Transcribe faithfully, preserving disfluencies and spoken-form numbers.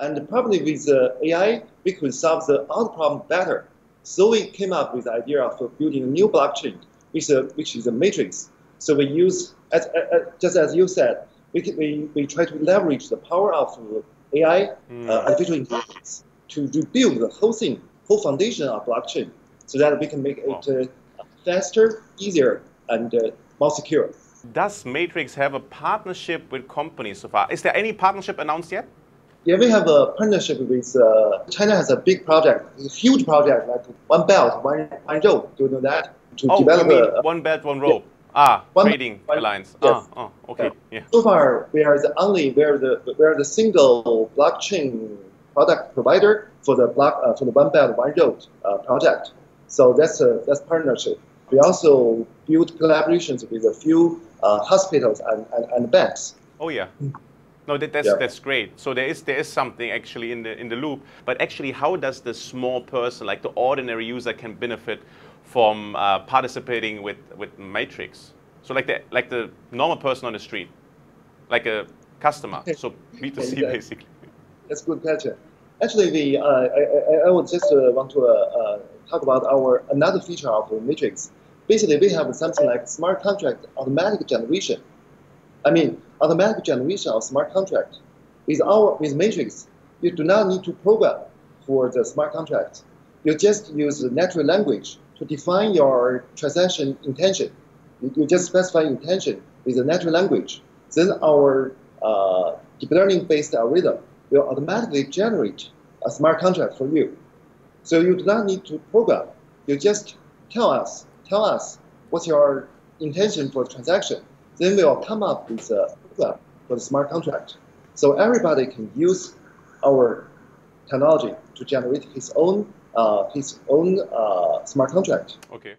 And probably with the A I, we could solve the other problem better. So we came up with the idea of building a new blockchain, which, uh, which is a matrix. So we use, as, as, just as you said, we, can, we, we try to leverage the power of A I, mm. uh, artificial intelligence, to rebuild the whole thing, whole foundation of blockchain, so that we can make wow. it uh, faster, easier, and uh, more secure. Does Matrix have a partnership with companies so far? Is there any partnership announced yet? Yeah, we have a partnership with, uh, China has a big project, a huge project, like One Belt, One, one Road, do you know that? To oh, develop you mean a, One Belt, One Road. Yeah. Ah, one, trading one, alliance. Yes. Ah, oh, okay. Yeah. Yeah. So far, we are the only, we are the, we are the single blockchain product provider for the block, uh, for the One Belt, One Road uh, project. So that's a, that's partnership. We also build collaborations with a few uh, hospitals and, and, and banks. Oh, yeah. No, that, that's, yeah. that's great. So there is, there is something actually in the, in the loop. But actually, how does the small person, like the ordinary user, can benefit from uh, participating with, with Matrix? So like the, like the normal person on the street, like a customer. So B two C, yeah, basically. That's a good question. Actually, we, uh, I, I would just uh, want to uh, uh, talk about our another feature of Matrix. Basically, we have something like smart contract automatic generation. I mean, automatic generation of smart contract. With our with Matrix, you do not need to program for the smart contract. You just use the natural language to define your transaction intention. You, you just specify intention with the natural language. Then our uh, deep learning-based algorithm will automatically generate a smart contract for you. So you do not need to program. You just tell us, tell us what's your intention for the transaction. Then we'll come up with a program for the smart contract. So everybody can use our technology to generate his own, uh, his own uh, smart contract. Okay.